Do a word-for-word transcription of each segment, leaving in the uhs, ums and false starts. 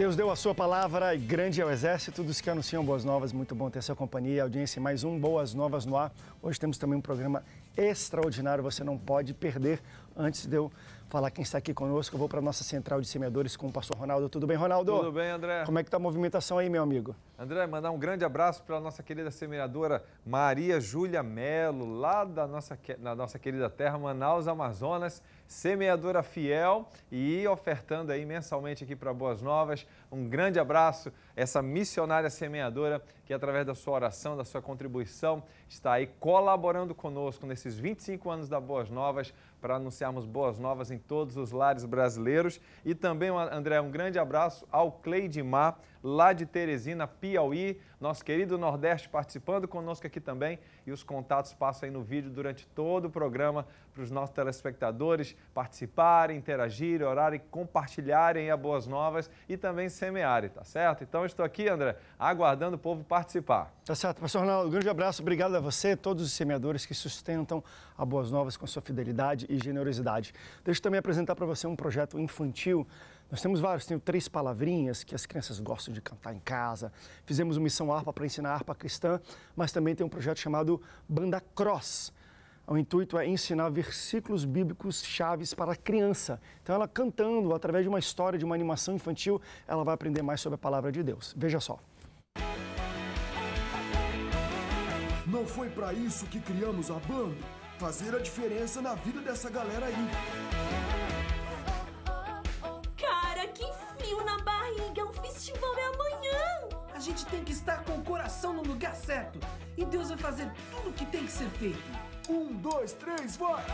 Deus deu a sua palavra e grande é o exército dos que anunciam boas novas. Muito bom ter sua companhia, audiência, mais um Boas Novas no ar. Hoje temos também um programa extraordinário, você não pode perder. Antes de eu falar quem está aqui conosco, eu vou para a nossa central de semeadores com o pastor Ronaldo. Tudo bem, Ronaldo? Tudo bem, André. Como é que está a movimentação aí, meu amigo? André, mandar um grande abraço para a nossa querida semeadora Maria Júlia Melo, lá da nossa, da nossa querida terra, Manaus, Amazonas. Semeadora fiel e ofertando aí mensalmente aqui para Boas Novas. Um grande abraço, essa missionária semeadora que através da sua oração, da sua contribuição, está aí colaborando conosco nesses vinte e cinco anos da Boas Novas para anunciarmos Boas Novas em todos os lares brasileiros. E também, André, um grande abraço ao Cleide Mar, lá de Teresina, Piauí, nosso querido Nordeste participando conosco aqui também, e os contatos passam aí no vídeo durante todo o programa para os nossos telespectadores participarem, interagirem, orarem, compartilharem a Boas Novas e também semearem, tá certo? Então estou aqui, André, aguardando o povo participar. Tá certo, pastor Ronaldo, um grande abraço, obrigado a você, todos os semeadores que sustentam a Boas Novas com sua fidelidade e generosidade. Deixa eu também apresentar para você um projeto infantil. Nós temos vários, tem três palavrinhas que as crianças gostam de cantar em casa. Fizemos uma Missão Arpa para ensinar harpa cristã, mas também tem um projeto chamado Banda Cross. O intuito é ensinar versículos bíblicos chaves para a criança. Então ela cantando, através de uma história, de uma animação infantil, ela vai aprender mais sobre a palavra de Deus. Veja só. Não foi para isso que criamos a banda? Fazer a diferença na vida dessa galera aí. A gente tem que estar com o coração no lugar certo e Deus vai fazer tudo o que tem que ser feito. Um, dois, três, vai!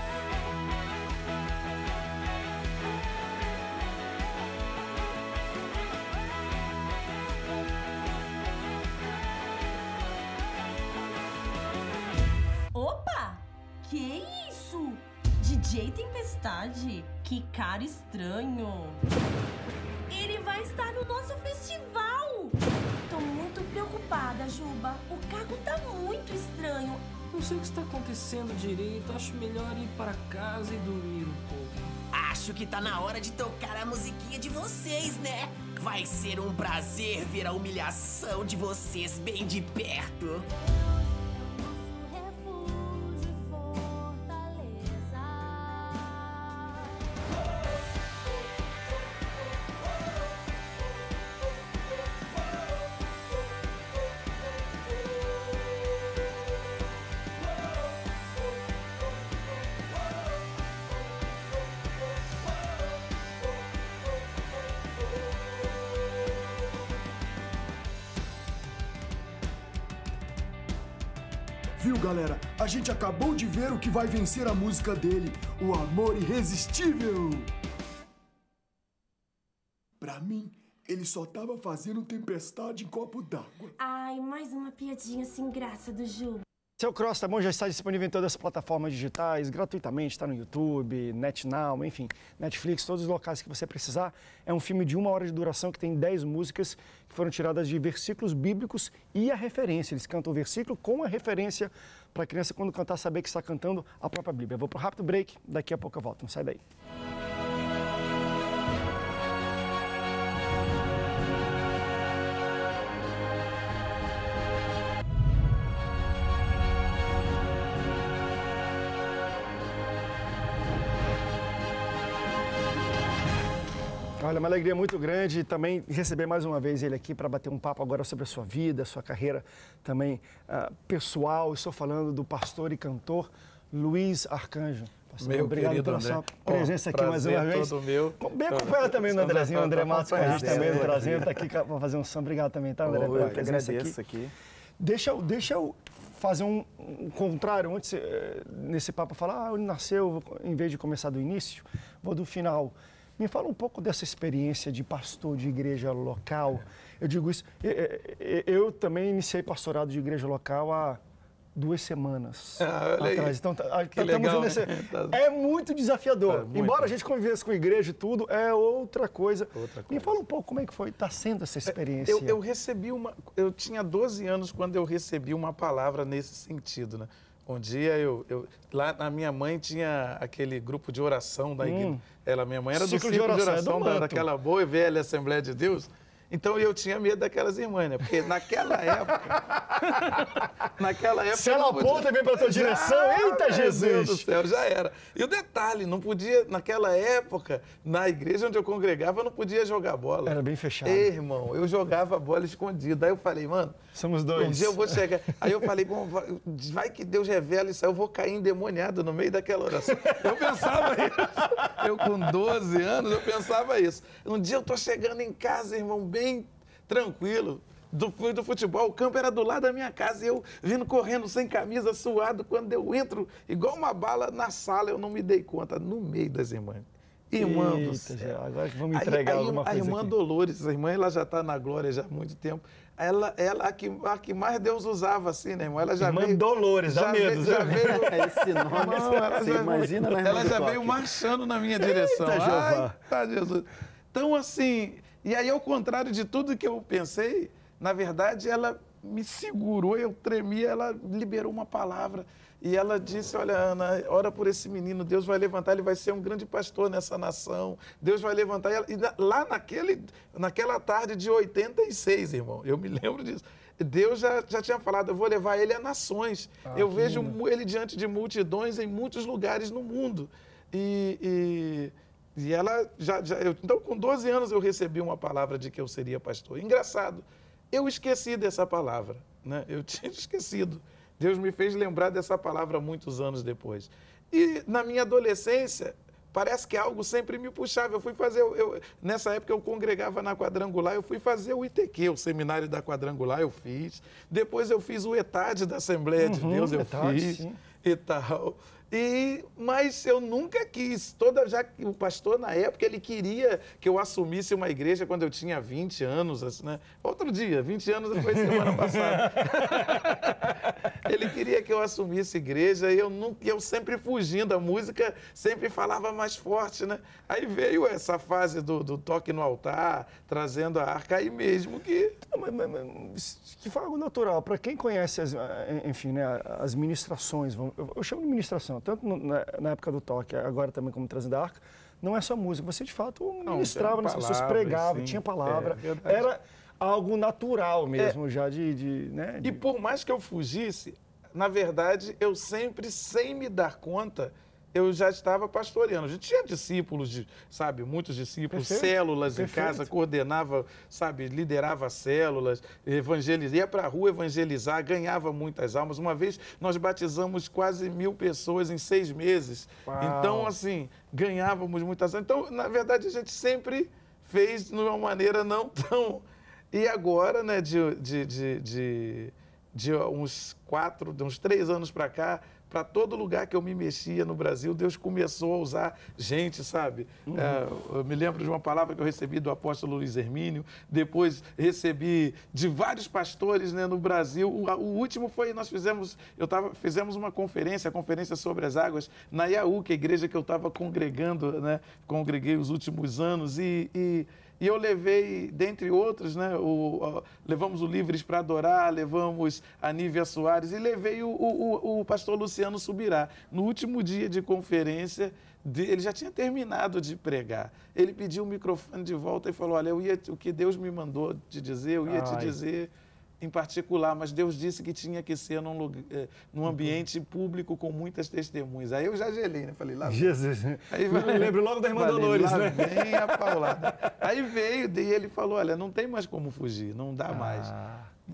Opa! Que isso? D J Tempestade? Que cara estranho! Ele vai estar no nosso festival! Tô muito preocupada, Juba. O cargo tá muito estranho. Não sei o que está acontecendo direito. Acho melhor ir para casa e dormir um pouco. Acho que tá na hora de tocar a musiquinha de vocês, né? Vai ser um prazer ver a humilhação de vocês bem de perto. Viu, galera? A gente acabou de ver o que vai vencer a música dele, o Amor Irresistível. Pra mim, ele só tava fazendo tempestade em copo d'água. Ai, mais uma piadinha sem graça do Ju. Seu Cross, tá bom? Já está disponível em todas as plataformas digitais, gratuitamente, está no YouTube, NetNow, enfim, Netflix, todos os locais que você precisar. É um filme de uma hora de duração que tem dez músicas que foram tiradas de versículos bíblicos e a referência. Eles cantam o versículo com a referência para a criança, quando cantar, saber que está cantando a própria Bíblia. Eu vou para um rápido break, daqui a pouco eu volto, não sai daí. Olha, uma alegria muito grande também receber mais uma vez ele aqui para bater um papo agora sobre a sua vida, sua carreira também uh, pessoal. Estou falando do pastor e cantor Luiz Arcanjo. Pastor, meu obrigado querido pela André. Sua presença oh, aqui mais uma vez. Todo meu. Bem acompanhado também do Andrezinho, André Matos, com a gente também, no Brasil, está aqui para fazer um som. Obrigado também, tá, André? Oh, eu que agradeço aqui. aqui. Deixa, deixa eu fazer um, um contrário, antes nesse papo, falar, ah, ele nasceu, em vez de começar do início, vou do final. Me fala um pouco dessa experiência de pastor de igreja local. Eu digo isso, eu também iniciei pastorado de igreja local há duas semanas ah, olha atrás. Aí. Então, que legal, nesse... É muito desafiador. É muito. Embora a gente convivesse com a igreja e tudo, é outra coisa. outra coisa. Me fala um pouco como é que foi, está sendo essa experiência. Eu, eu recebi uma... Eu tinha doze anos quando eu recebi uma palavra nesse sentido, né? Um dia, eu, eu, lá a minha mãe tinha aquele grupo de oração da hum. igreja. Ela, minha mãe era do ciclo, ciclo de oração, de oração é do da, daquela boa e velha Assembleia de Deus. Então eu tinha medo daquelas irmãs, né? Porque naquela época. naquela época. Se ela aponta podia... e vem pra tua direção, já, eita Jesus! Meu Deus do céu, já era. E o detalhe, não podia, naquela época, na igreja onde eu congregava, eu não podia jogar bola. Era bem fechado. Ei, irmão, eu jogava bola escondida. Aí eu falei, mano. Somos dois. Um dia eu vou chegar. Aí eu falei, bom, vai que Deus revela isso aí, eu vou cair endemoniado no meio daquela oração. Eu pensava isso. Eu com doze anos, eu pensava isso. Um dia eu tô chegando em casa, irmão, bem tranquilo, do, do futebol, o campo era do lado da minha casa e eu vindo correndo sem camisa, suado, quando eu entro, igual uma bala na sala, eu não me dei conta, no meio das irmãs. Irmã do céu. Agora vamos entregar aí, alguma aí, coisa a irmã aqui. Dolores, a irmã, ela já está na glória já há muito tempo. Ela, ela a, que, a que mais Deus usava, assim, né, irmão? Ela já irmã veio, Dolores, dá já medo. Já veio, esse nome, não, ela você já imagina veio, na ela já veio marchando na minha direção. Eita, ai, Jesus. Então, assim, e aí, ao contrário de tudo que eu pensei, na verdade, ela me segurou, eu tremia, ela liberou uma palavra. E ela disse, olha, Ana, ora por esse menino, Deus vai levantar, ele vai ser um grande pastor nessa nação, Deus vai levantar. E lá naquele, naquela tarde de oitenta e seis, irmão, eu me lembro disso, Deus já, já tinha falado, eu vou levar ele a nações. Ah, eu vejo lindo. Ele diante de multidões em muitos lugares no mundo. E... e... E ela já... já eu, então, com doze anos, eu recebi uma palavra de que eu seria pastor. Engraçado, eu esqueci dessa palavra, né? Eu tinha esquecido. Deus me fez lembrar dessa palavra muitos anos depois. E, na minha adolescência, parece que algo sempre me puxava. Eu fui fazer... Eu, nessa época, eu congregava na Quadrangular, eu fui fazer o I T Q, o seminário da Quadrangular, eu fiz. Depois, eu fiz o E T A D da Assembleia de Deus, eu fiz. Sim. E tal... E, mas eu nunca quis, toda, já que o pastor na época, ele queria que eu assumisse uma igreja quando eu tinha vinte anos, assim, né? Outro dia, vinte anos foi semana passada. Ele queria que eu assumisse igreja e eu, nunca, eu sempre fugindo, a música sempre falava mais forte, né? Aí veio essa fase do, do toque no altar, trazendo a arca aí mesmo que... Mas, mas, mas, que foi algo natural, para quem conhece as, enfim, né, as ministrações, eu chamo de ministração, tanto na época do toque, agora também como trazendo a arca, não é só música. Você, de fato, ministrava, nas pessoas pregavam, tinha palavra. É, era algo natural mesmo, é, já de... de, né, de... E por mais que eu fugisse, na verdade, eu sempre, sem me dar conta, eu já estava pastoreando. A gente tinha discípulos, de, sabe, muitos discípulos, perfeito, células perfeito. Em casa, coordenava, sabe, liderava células, evangelizava, ia para a rua evangelizar, ganhava muitas almas. Uma vez nós batizamos quase mil pessoas em seis meses. Uau. Então, assim, ganhávamos muitas almas. Então, na verdade, a gente sempre fez de uma maneira não tão... E agora, né, de, de, de, de, de uns quatro, de uns três anos para cá, para todo lugar que eu me mexia no Brasil, Deus começou a usar gente, sabe? Uhum. É, eu me lembro de uma palavra que eu recebi do apóstolo Luiz Hermínio, depois recebi de vários pastores, né, no Brasil. O, o último foi, nós fizemos, eu tava, fizemos uma conferência, a Conferência sobre as Águas, na I A U, que é a igreja que eu estava congregando, né? Congreguei os últimos anos e... e E eu levei, dentre outros, né, o, o, levamos o Livres para Adorar, levamos a Nívia Soares e levei o, o, o pastor Luciano Subirá. No último dia de conferência, de, ele já tinha terminado de pregar. Ele pediu o microfone de volta e falou, olha, eu ia, o que Deus me mandou te dizer, eu ia Ai. te dizer em particular, mas Deus disse que tinha que ser num, lugar, num ambiente público com muitas testemunhas. Aí eu já gelei, né? Falei, lá vem. Jesus, aí, vai, eu lembro logo da irmã falei, Dolores, lá né? Vem a paulada. Aí veio e ele falou, olha, não tem mais como fugir, não dá ah. mais.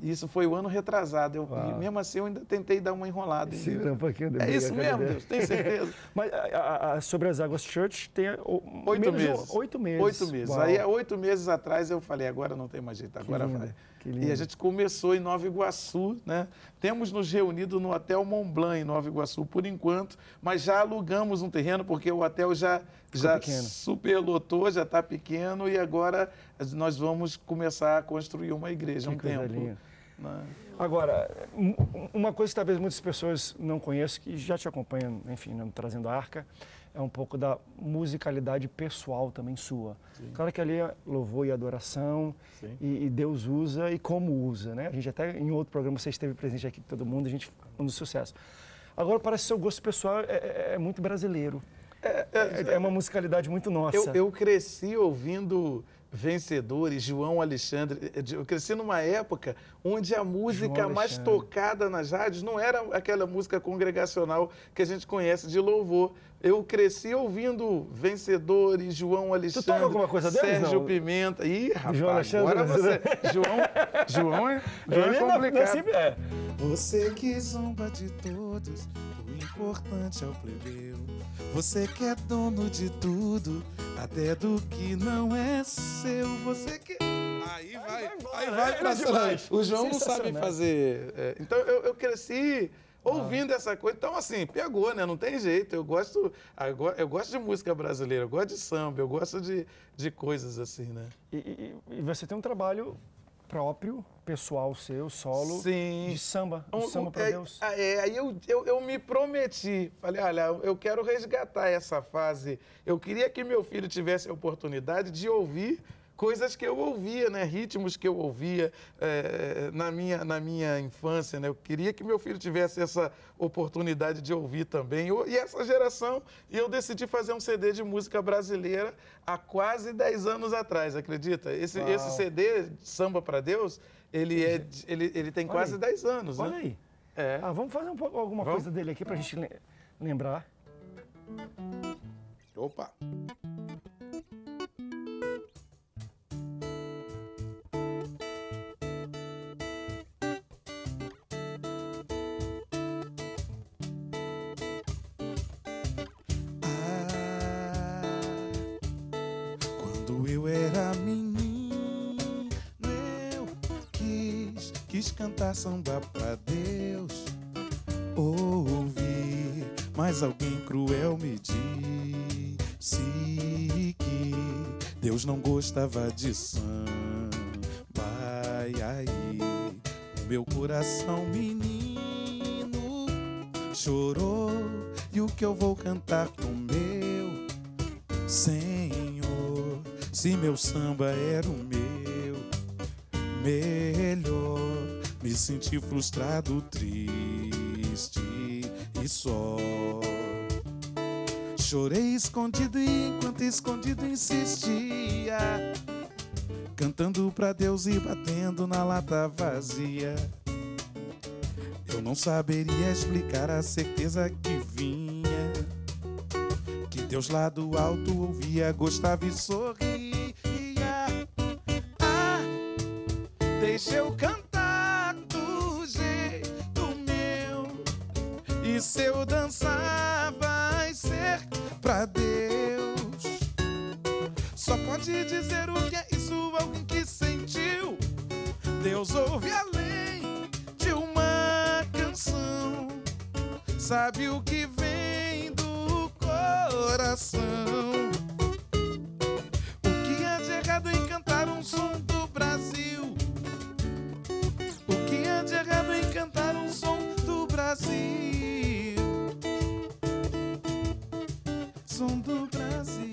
Isso foi o ano retrasado, eu, e mesmo assim eu ainda tentei dar uma enrolada. Segura um pouquinho. De é briga, isso mesmo, Deus, tem certeza. Mas a, a, sobre as Águas Church tem o, oito, meses. O, oito meses. Oito meses. Uau. Aí há oito meses atrás eu falei, agora não tem mais jeito, agora vai. E a gente começou em Nova Iguaçu, né? Temos nos reunido no Hotel Mont Blanc em Nova Iguaçu por enquanto, mas já alugamos um terreno porque o hotel já... Já superlotou, já está pequeno e agora nós vamos começar a construir uma igreja um tempo. Né? Agora, uma coisa que talvez muitas pessoas não conheçam, que já te acompanham, enfim, né, trazendo a arca, é um pouco da musicalidade pessoal também sua. Sim. Claro que ali é louvor e adoração, e, e Deus usa e como usa, né? A gente até, em outro programa, você esteve presente aqui com todo mundo, a gente, um dos sucessos. Agora, parece que seu gosto pessoal é, é, é muito brasileiro. É, é, é, é uma musicalidade muito nossa. Eu, eu cresci ouvindo Vencedores, João Alexandre. Eu cresci numa época onde a música mais tocada nas rádios não era aquela música congregacional que a gente conhece de louvor. Eu cresci ouvindo Vencedores, João Alexandre. Tu toca alguma coisa deles, Sérgio não? Pimenta. Ih, rapaz, João Alexandre, agora você... João, João é, João é complicado. Não, não é. Você que zomba de todos, o importante é o plebeu. Você que é dono de tudo, até do que não é seu. Você que... Aí vai, aí vai, aí vai pra trás. O João não sabe fazer... É, então, eu, eu cresci... ouvindo ah. essa coisa, então assim, pegou, né? Não tem jeito, eu gosto, eu gosto de música brasileira, eu gosto de samba, eu gosto de, de coisas assim, né? E, e, e você tem um trabalho próprio, pessoal seu, solo, sim, de samba, de um, samba para é, Deus. É, aí eu, eu, eu me prometi, falei, olha, eu quero resgatar essa fase, eu queria que meu filho tivesse a oportunidade de ouvir coisas que eu ouvia, né? Ritmos que eu ouvia é, na, minha, na minha infância, né? Eu queria que meu filho tivesse essa oportunidade de ouvir também. Eu, e essa geração, eu decidi fazer um C D de música brasileira há quase dez anos atrás, acredita? Esse, esse C D, Samba para Deus, ele, é, ele, ele tem quase dez anos, né? Olha aí. É. Ah, vamos fazer um pouco, alguma vamos? coisa dele aqui pra gente lembrar. Opa! Cantar samba pra Deus, ouvi, mas alguém cruel me disse que Deus não gostava de samba. E aí, o meu coração, menino, chorou. E o que eu vou cantar pro meu Senhor, se meu samba era o meu melhor? Me senti frustrado, triste e só. Chorei escondido e enquanto escondido insistia, cantando pra Deus e batendo na lata vazia. Eu não saberia explicar a certeza que vinha, que Deus lá do alto ouvia, gostava e sorria. Ah, deixa eu cantar e se eu dançar vai ser pra Deus. Só pode dizer o que é isso alguém que sentiu. Deus ouve além de uma canção, sabe o que vem do coração. O que há de errado em cantar um som do Brasil? O que há de errado em cantar um som do Brasil? Do Brasil.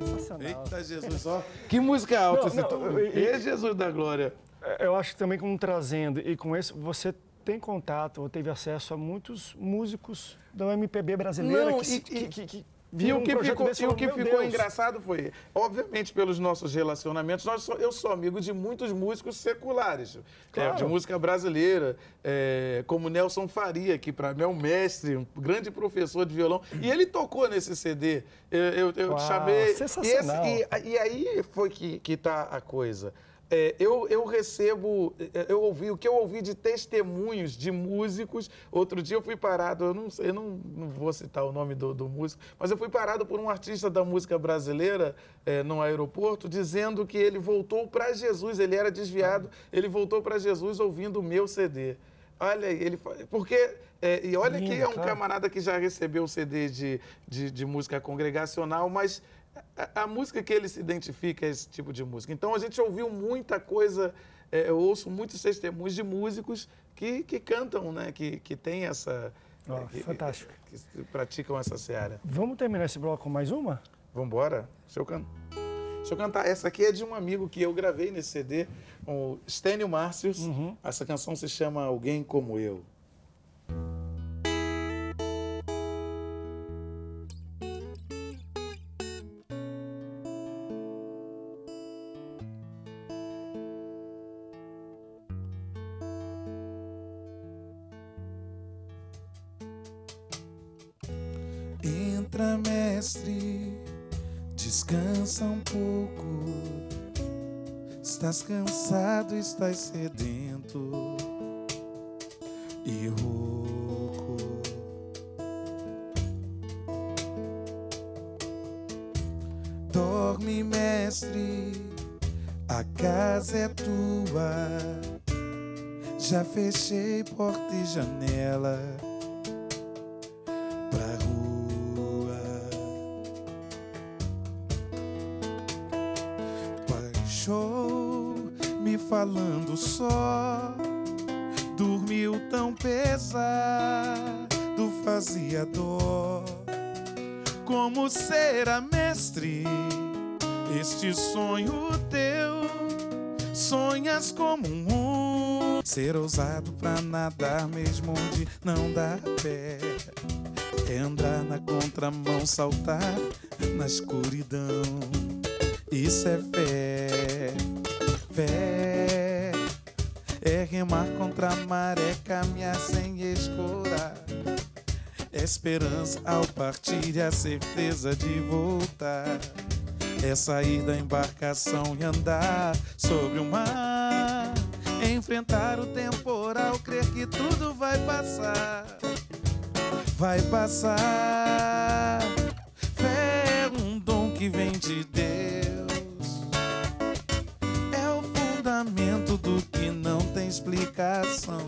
Uau, sensacional. Eita, Jesus, ó. Que música alta você tocou. E Jesus da Glória. Eu acho que também como trazendo, e com isso você tem contato ou teve acesso a muitos músicos da M P B brasileira. Não, que, e, que, que, que E o que um ficou, desse, e o que ficou engraçado foi, obviamente, pelos nossos relacionamentos, nós só, eu sou amigo de muitos músicos seculares, claro. é, de música brasileira, é, como Nelson Faria, que para mim é um mestre, um grande professor de violão, e ele tocou nesse C D. Eu, eu, eu Uau, chamei... Sensacional. Esse, e, e aí foi que, que tá a coisa. É, eu, eu recebo, eu ouvi o que eu ouvi de testemunhos de músicos. Outro dia eu fui parado, eu não sei, eu não, não vou citar o nome do, do músico, mas eu fui parado por um artista da música brasileira é, num aeroporto, dizendo que ele voltou para Jesus, ele era desviado, ele voltou para Jesus ouvindo o meu C D. Olha aí, ele porque é, e olha que é um camarada que já recebeu o C D de, de, de música congregacional, mas... A, a música que ele se identifica é esse tipo de música. Então, a gente ouviu muita coisa, é, eu ouço muitos testemunhos de músicos que, que cantam, né? Que, que tem essa... Oh, é, que, fantástico. Que, que praticam essa seara. Vamos terminar esse bloco com mais uma? Vamos embora? Deixa eu, can... Deixa eu cantar. Essa aqui é de um amigo que eu gravei nesse C D, o Stênio Márcios. Uhum. Essa canção se chama Alguém Como Eu. Entra, mestre, descansa um pouco. Estás cansado, estás sedento e rouco. Dorme, mestre, a casa é tua. Já fechei porta e janela pra rua. Baixou me falando só, dormiu tão pesado, fazia dó. Como será, mestre, este sonho teu? Sonhas como um homem. Ser ousado pra nadar mesmo onde não dá pé, é andar na contramão, saltar na escuridão. Isso é fé, fé. É remar contra a maré, caminhar sem escorar. É esperança ao partir e a certeza de voltar. É sair da embarcação e andar sobre o mar. Enfrentar o temporal, crer que tudo vai passar, vai passar. Fé é um dom que vem de Deus, é o fundamento do que não tem explicação,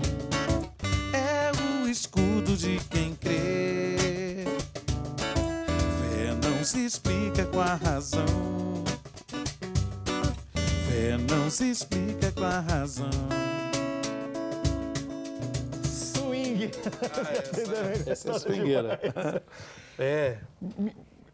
é o escudo de quem crê. Fé não se explica com a razão. Fé não se explica com a razão. Swing! Ah, essa, essa é swingueira. É.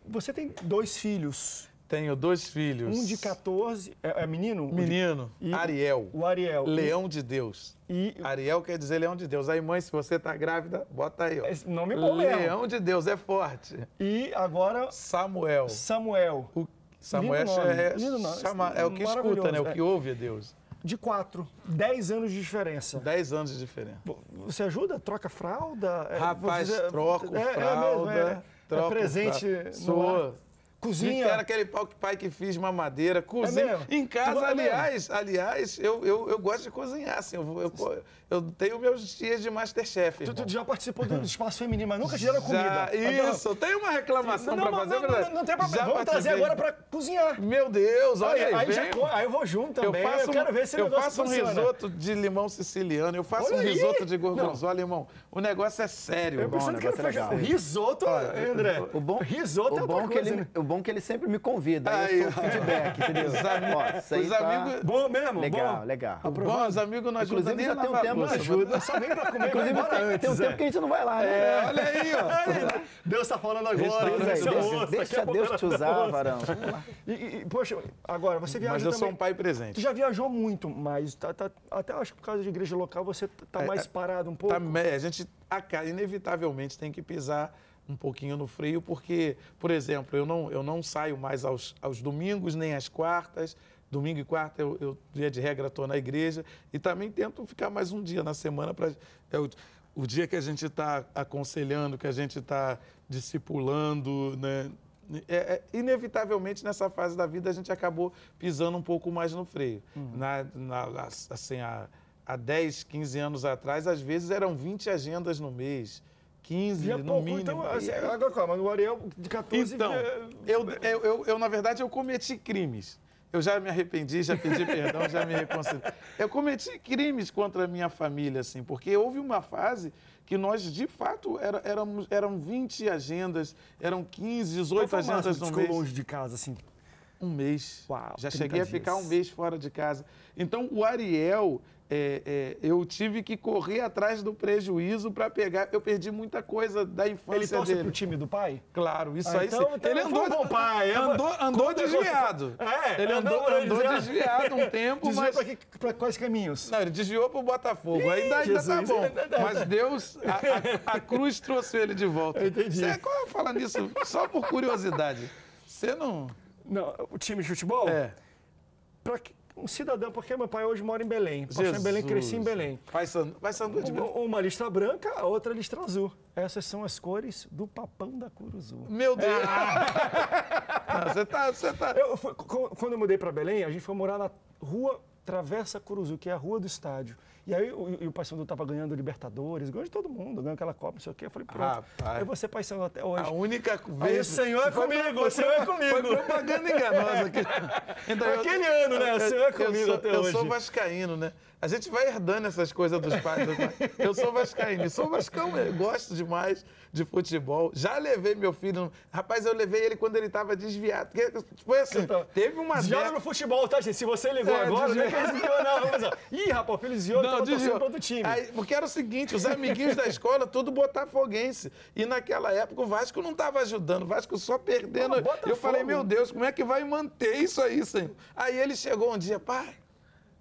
Você tem dois filhos. Tenho dois filhos. Um de quatorze, é, é menino? Menino, de... e... Ariel. O Ariel. Leão de Deus. E... Ariel quer dizer leão de Deus. Aí, mãe, se você tá grávida, bota aí, ó. Esse nome é bom, Leão de Deus, é forte. E agora... Samuel. Samuel. O Samuel é, chama, é o que escuta, né? O que ouve a Deus. De quatro, dez anos de diferença. Dez anos de diferença. Você ajuda? Troca fralda? Rapaz, você... troco é, fralda. É, mesmo, é, troco, é presente fralda. Sou. Cozinha. Era aquele pai que fiz mamadeira, cozinha. É em casa, aliás, aliás, eu, eu, eu gosto de cozinhar, assim. Eu, eu, eu tenho meus dias de Masterchef. Tu, tu já participou do espaço feminino, mas nunca te deram comida. Já, isso, tem uma reclamação para fazer. Não, não, não, não tem problema. Vamos trazer agora para cozinhar. Meu Deus, olha aí. Aí, aí, já, aí eu vou junto também. Eu, faço eu quero um, ver se eu faço um risoto de limão siciliano, eu faço olha um aí. risoto de gorgonzola, irmão. O negócio é sério. Eu pensando que era feijão. Risoto, André. O bom risoto é bom que ele... bom que ele sempre me convida, aí eu sou feedback, entendeu? Os amigos... Os amigos... Bom mesmo? Legal, bom. legal. Bom, os amigos não ajudam nem a lavar a louça. Ajuda. Só vem pra comer, inclusive, vai embora antes. Tem um tempo é. que a gente não vai lá, né? É, olha aí, ó. Deus tá falando agora. Deixa, deixa, deixa Deus te usar, varão. E, e, poxa, agora, você viaja mas eu também. sou um pai presente. Tu já viajou muito, mas tá, tá, até acho que por causa de igreja local você tá é, mais parado um pouco. Tá, a gente, inevitavelmente, tem que pisar um pouquinho no freio, porque, por exemplo, eu não, eu não saio mais aos, aos domingos, nem às quartas. Domingo e quarta, eu, eu dia de regra, estou na igreja. E também tento ficar mais um dia na semana. Pra, é o, o dia que a gente está aconselhando, que a gente está discipulando, né? É, é, inevitavelmente, nessa fase da vida, a gente acabou pisando um pouco mais no freio. Uhum. Na, na, assim, há, há dez, quinze anos atrás, às vezes, eram vinte agendas no mês. quinze, é no pouco, mínimo. Então, assim, agora, calma, no Ariel, de quatorze... Então, eu, eu, eu, eu, na verdade, eu cometi crimes. Eu já me arrependi, já pedi perdão, já me reconciliei. Eu cometi crimes contra a minha família, assim, porque houve uma fase que nós, de fato, era, éramos, eram vinte agendas, eram quinze, dezoito agendas no mês. Ficou longe de casa, assim? Um mês. Uau, já cheguei dias. a ficar um mês fora de casa. Então, o Ariel... É, é, eu tive que correr atrás do prejuízo para pegar. Eu perdi muita coisa da infância dele. Ele torce dele. pro time do pai? Claro, isso ah, aí. Então, então ele andou, foi um bom pai. Andou, andou desviado. É, ele andou, andou, andou desviado. desviado um tempo, desviou mas... Desviou para quais caminhos? Não, ele desviou para o Botafogo. Ih, ainda, ainda tá bom. Mas Deus, a, a, a cruz trouxe ele de volta. Eu entendi. Você, como eu falo nisso, só por curiosidade. Você não... Não, o time de futebol? É. Para que... um cidadão, porque meu pai hoje mora em Belém. Passei em Belém, cresci em Belém. Vai sandu de Belém. Uma listra branca, a outra listra azul. Essas são as cores do papão da Curuzu. Meu Deus! Ah, você tá, você tá... Eu, quando eu mudei para Belém, a gente foi morar na rua Travessa Curuzu, que é a rua do estádio. E aí o, o Paysandu estava ganhando Libertadores, ganhou de todo mundo, ganhou aquela Copa, não sei o quê. Eu falei, pronto, ah, eu vou ser Paysandu até hoje. A única vez... Aí, o Senhor é comigo, o Senhor é comigo. Foi propaganda enganosa aqui. Então, aquele eu, ano, né? O Senhor é comigo sou, até eu hoje. Eu sou vascaíno, né? A gente vai herdando essas coisas dos pais. Eu sou vascaíno, sou vascão, eu gosto demais de futebol. Já levei meu filho... Rapaz, eu levei ele quando ele estava desviado. Foi assim, então, teve uma... Desviado déc... no futebol, tá, gente? Se você ligou é, agora, desviado. Não é que ele desviou, não. Vamos lá. Ih, rapaz, o filho desviou, não, desviou. Para outro time. Aí, porque era o seguinte, os amiguinhos da escola, tudo botafoguense. E naquela época o Vasco não estava ajudando, o Vasco só perdendo. Não, eu falei, meu Deus, como é que vai manter isso aí, Senhor? Aí ele chegou um dia, pai...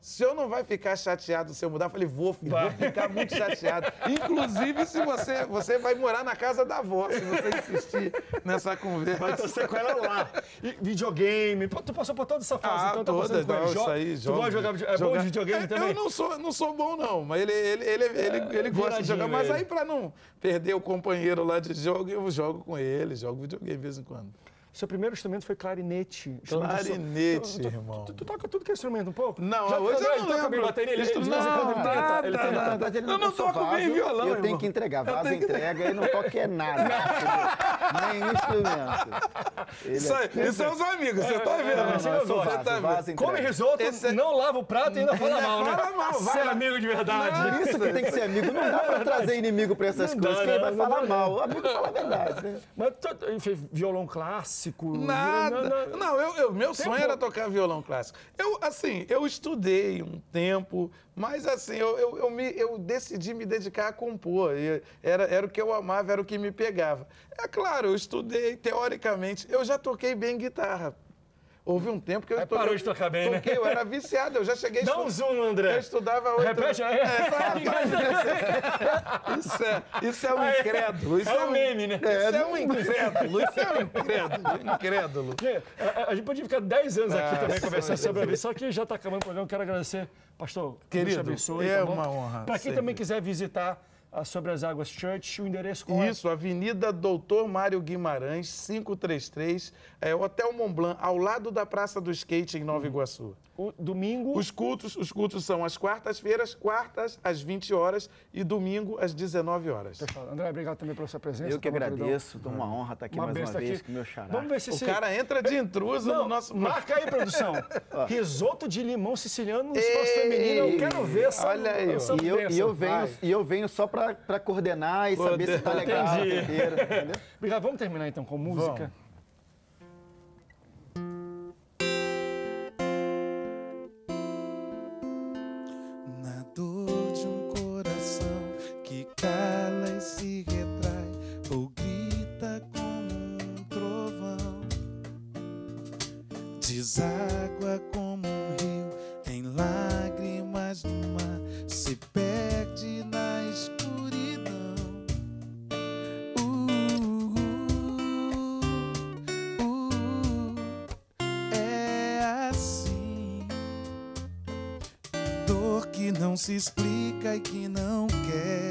O senhor não vai ficar chateado se eu mudar? Eu falei, vou, filho, vou ficar muito chateado. Inclusive, se você, você vai morar na casa da avó, se você insistir nessa conversa. Vai torcer com ela lá. E videogame, tu passou por toda essa fase. Ah, então tá toda, não, isso joga, aí, joga. Tu gosta de jogar, é jogar. Bom de videogame também? Eu não sou, não sou bom, não, mas ele, ele, ele, ele, ele, ele gosta de jogar. Mas ele. Aí, pra não perder o companheiro lá de jogo, eu jogo com ele, jogo videogame de vez em quando. Seu primeiro instrumento foi clarinete. Clarinete, tu, tu, irmão. Tu, tu toca tudo que é instrumento um pouco? Não, já, hoje eu não toco bem bateria. Ele não, nada, ele tenta, nada. Ele tenta. Eu não toco bem violão, eu tenho que entregar. Vaso entrega, ele não toca é nada. Nem instrumento. Isso é os amigos, você tá vendo? Come risoto, não lava o prato e ainda fala mal, né? Ser amigo de verdade. Por isso que tem que ser amigo. Não dá pra trazer inimigo pra essas coisas, que ele vai falar mal. O amigo fala a verdade, né? Mas, enfim, violão clássico. Nada. Não, não, não. não eu, eu, meu sonho era tocar violão clássico. Eu, assim, eu estudei um tempo, mas, assim, eu, eu, eu, me, eu decidi me dedicar a compor. Era, era o que eu amava, era o que me pegava. É claro, eu estudei, teoricamente, eu já toquei bem guitarra. Houve um tempo que eu... Aí toquei, parou de tocar bem, toquei, né? Eu era viciado, eu já cheguei... Dá um zoom, André. Eu estudava... oito... Repete aí. É, isso, é, isso é um incrédulo. Isso é, é um meme, né? Isso é, é um incrédulo. Isso é um incrédulo. incrédulo. A, a gente podia ficar dez anos aqui ah, também conversando sobre a vida, só que já está acabando o programa. Eu quero agradecer, pastor. Querido, abençoe, é tá uma honra. Para quem sempre. também quiser visitar... Sobre as Águas Church, o endereço qual é? Isso, Avenida Doutor Mário Guimarães, quinhentos e trinta e três, é, Hotel Mont Blanc, ao lado da Praça do Skate, em Nova Iguaçu. O domingo... Os cultos, os cultos são às quartas-feiras, quartas às vinte horas e domingo às dezenove horas. André, obrigado também pela sua presença. Eu que agradeço, estou uma honra estar aqui mais uma vez com o meu xará. Vamos ver se... O cara entra de intruso no nosso... Marca aí, produção. Risoto de limão siciliano no espaço feminino, eu quero ver essa... Olha aí. E eu venho só para... para coordenar e Pô, saber Deus, se tá legal. Inteira, Obrigado. Vamos terminar então com música. Vamos. Na dor de um coração que cala e se retrai ou grita como um trovão, deságua como um rio em lágrimas no mar, se perde na escuridão. Não se explica e que não quer.